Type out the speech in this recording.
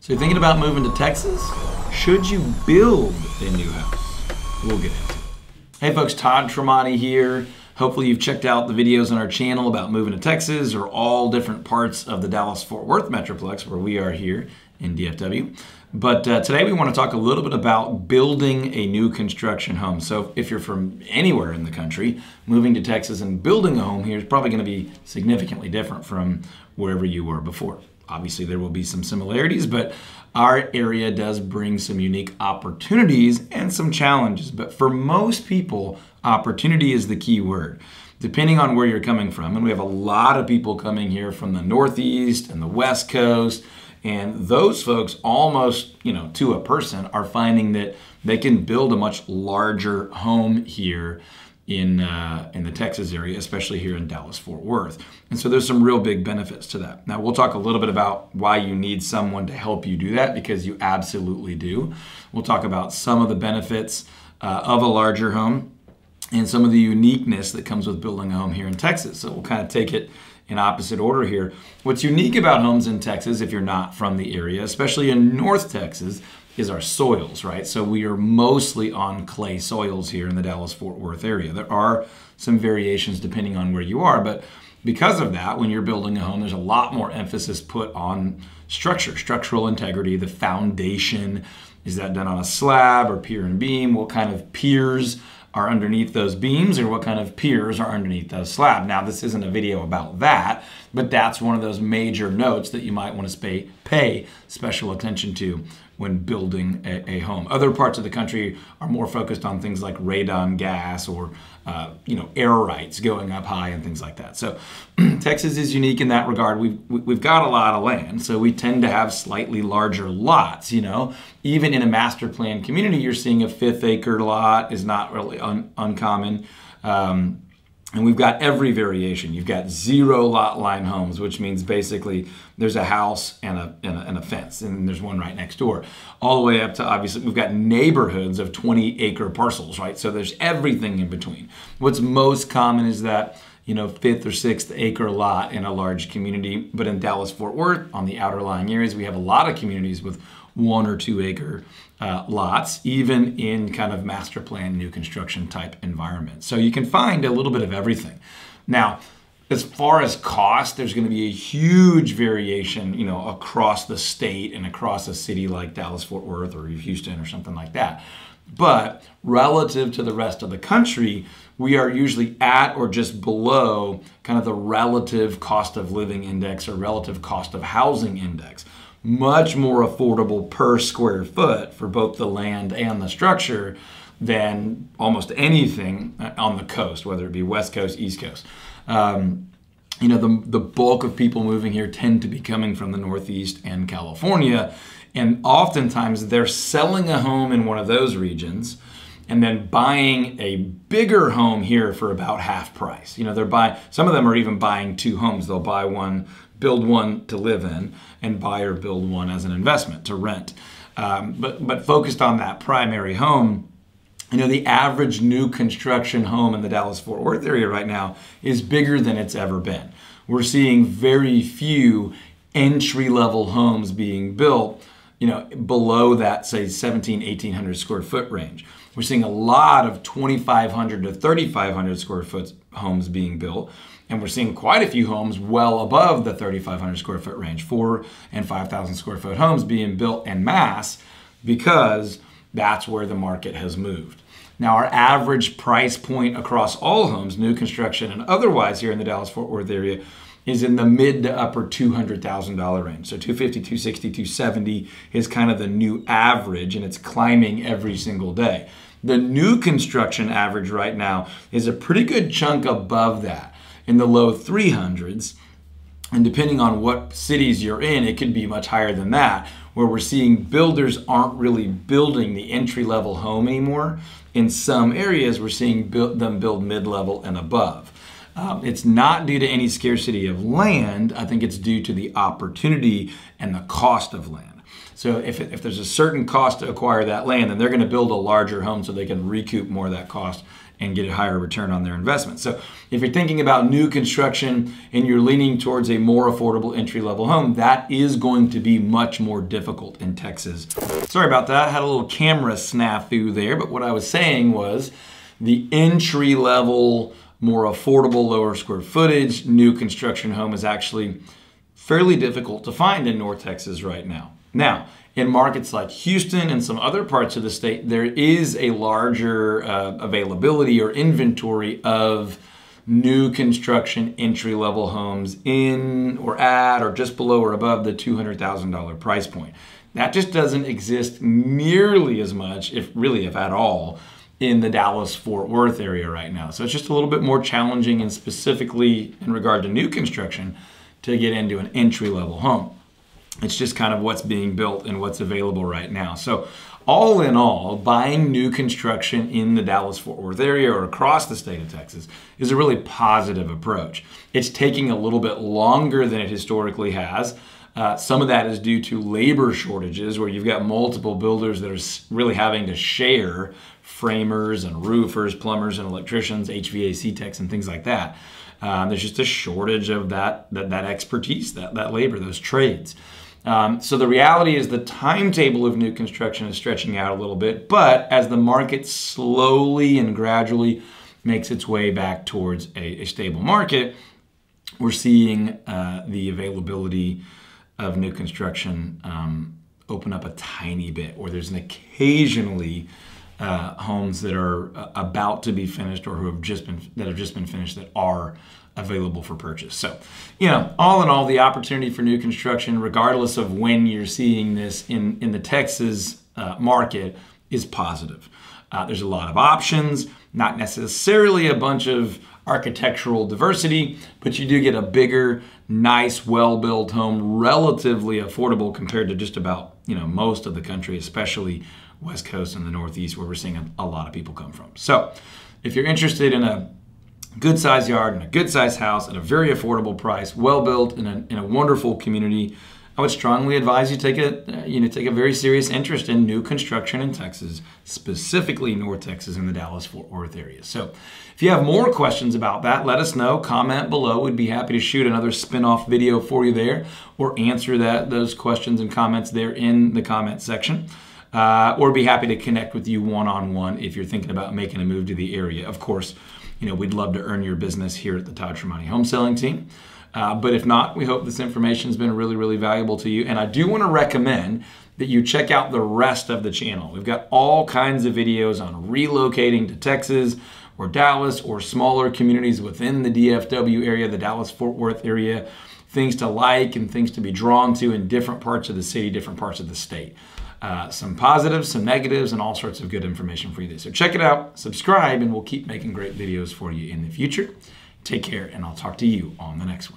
So you're thinking about moving to Texas? Should you build a new house? We'll get into it. Hey folks, Todd Tramonte here. Hopefully you've checked out the videos on our channel about moving to Texas or all different parts of the Dallas Fort Worth Metroplex where we are here in DFW. But today we want to talk a little bit about building a new construction home. So if you're from anywhere in the country, moving to Texas and building a home here is probably going to be significantly different from wherever you were before. Obviously there will be some similarities, but our area does bring some unique opportunities and some challenges. But for most people, opportunity is the key word, depending on where you're coming from. And we have a lot of people coming here from the Northeast and the West Coast, and those folks almost, to a person are finding that they can build a much larger home here in the Texas area, especially here in Dallas-Fort Worth. And so there's some real big benefits to that. Now we'll talk a little bit about why you need someone to help you do that, because you absolutely do. We'll talk about some of the benefits of a larger home and some of the uniqueness that comes with building a home here in Texas. So we'll kind of take it in opposite order here. What's unique about homes in Texas, if you're not from the area, especially in North Texas, is our soils, right? So we are mostly on clay soils here in the Dallas-Fort Worth area. There are some variations depending on where you are, but because of that, when you're building a home, there's a lot more emphasis put on structure, structural integrity, the foundation. Is that done on a slab or pier and beam? What kind of piers are underneath those beams, or what kind of piers are underneath those slab? Now, this isn't a video about that, but that's one of those major notes that you might want to pay special attention to when building a home. Other parts of the country are more focused on things like radon gas or air rights going up high and things like that. So Texas is unique in that regard. We've got a lot of land, so we tend to have slightly larger lots. Even in a master plan community, you're seeing a 5th acre lot is not really uncommon. And we've got every variation. You've got 0 lot line homes, which means basically there's a house and a fence, and there's one right next door. All the way up to, obviously, we've got neighborhoods of 20-acre parcels, right? So there's everything in between. What's most common is that 5th or 6th acre lot in a large community. But in Dallas-Fort Worth, on the outer lying areas, we have a lot of communities with 1 or 2 acre lots, even in kind of master plan, new construction type environments. So you can find a little bit of everything. Now, as far as cost, there's going to be a huge variation, across the state and across a city like Dallas-Fort Worth or Houston or something like that. But relative to the rest of the country, we are usually at or just below kind of the relative cost of living index or relative cost of housing index. Much more affordable per square foot for both the land and the structure than almost anything on the coast, whether it be West Coast, East Coast. The bulk of people moving here tend to be coming from the Northeast and California, and oftentimes they're selling a home in one of those regions and then buying a bigger home here for about half price. They're buying, some of them are even buying 2 homes. They'll buy one, build one to live in, and buy or build one as an investment to rent. But focused on that primary home, the average new construction home in the Dallas-Fort Worth area right now is bigger than it's ever been. We're seeing very few entry-level homes being built, below that, say, 1,800 square foot range. We're seeing a lot of 2,500 to 3,500 square foot homes being built, and we're seeing quite a few homes well above the 3,500 square foot range, 4,000 and 5,000 square foot homes being built en masse, because that's where the market has moved. Now, our average price point across all homes, new construction and otherwise, here in the Dallas-Fort Worth area is in the mid to upper $200,000 range. So $250,000, $260,000, $270,000 is kind of the new average, and it's climbing every single day. The new construction average right now is a pretty good chunk above that, in the low 300s. And depending on what cities you're in, it could be much higher than that, where we're seeing builders aren't really building the entry-level home anymore. In some areas, we're seeing them build mid-level and above. It's not due to any scarcity of land. I think it's due to the opportunity and the cost of land. So if there's a certain cost to acquire that land, then they're going to build a larger home so they can recoup more of that cost and get a higher return on their investment. So if you're thinking about new construction and you're leaning towards a more affordable entry-level home, that is going to be much more difficult in Texas. Sorry about that, I had a little camera snafu there, but what I was saying was the entry-level, more affordable, lower square footage, new construction home is actually fairly difficult to find in North Texas right now. Now, in markets like Houston and some other parts of the state, there is a larger availability or inventory of new construction entry-level homes in or at or just below or above the $200,000 price point. That just doesn't exist nearly as much, if at all, in the Dallas Fort Worth area right now. So it's just a little bit more challenging, and specifically in regard to new construction, to get into an entry-level home. It's just kind of what's being built and what's available right now. So all in all, buying new construction in the Dallas-Fort Worth area or across the state of Texas is a really positive approach. It's taking a little bit longer than it historically has. Some of that is due to labor shortages, where you've got multiple builders that are really having to share framers and roofers, plumbers and electricians, HVAC techs and things like that. There's just a shortage of that expertise, that labor, those trades. So the reality is the timetable of new construction is stretching out a little bit, but as the market slowly and gradually makes its way back towards a stable market, we're seeing the availability of new construction open up a tiny bit, or there's an occasionally homes that are about to be finished or who have just been finished that are available for purchase. So, you know, all in all, the opportunity for new construction, regardless of when you're seeing this in the Texas market, is positive. There's a lot of options, not necessarily a bunch of architectural diversity, but you do get a bigger, nice, well-built home, relatively affordable compared to just about, you know, most of the country, especially West Coast and the Northeast, where we're seeing a lot of people come from. So if you're interested in a good sized yard and a good sized house at a very affordable price, well built in a wonderful community, I would strongly advise you take a very serious interest in new construction in Texas, specifically North Texas and the Dallas-Fort Worth area. So if you have more questions about that, let us know. Comment below. We'd be happy to shoot another spin-off video for you there, or answer those questions and comments there in the comment section. Or be happy to connect with you one-on-one if you're thinking about making a move to the area. Of course, you know, we'd love to earn your business here at the Todd Tramonte Home Selling Team. But if not, we hope this information has been really, really valuable to you. And I do want to recommend that you check out the rest of the channel. We've got all kinds of videos on relocating to Texas or Dallas or smaller communities within the DFW area, the Dallas-Fort Worth area, things to like and things to be drawn to in different parts of the city, different parts of the state. Some positives, some negatives, and all sorts of good information for you there. So check it out, subscribe, and we'll keep making great videos for you in the future. Take care, and I'll talk to you on the next one.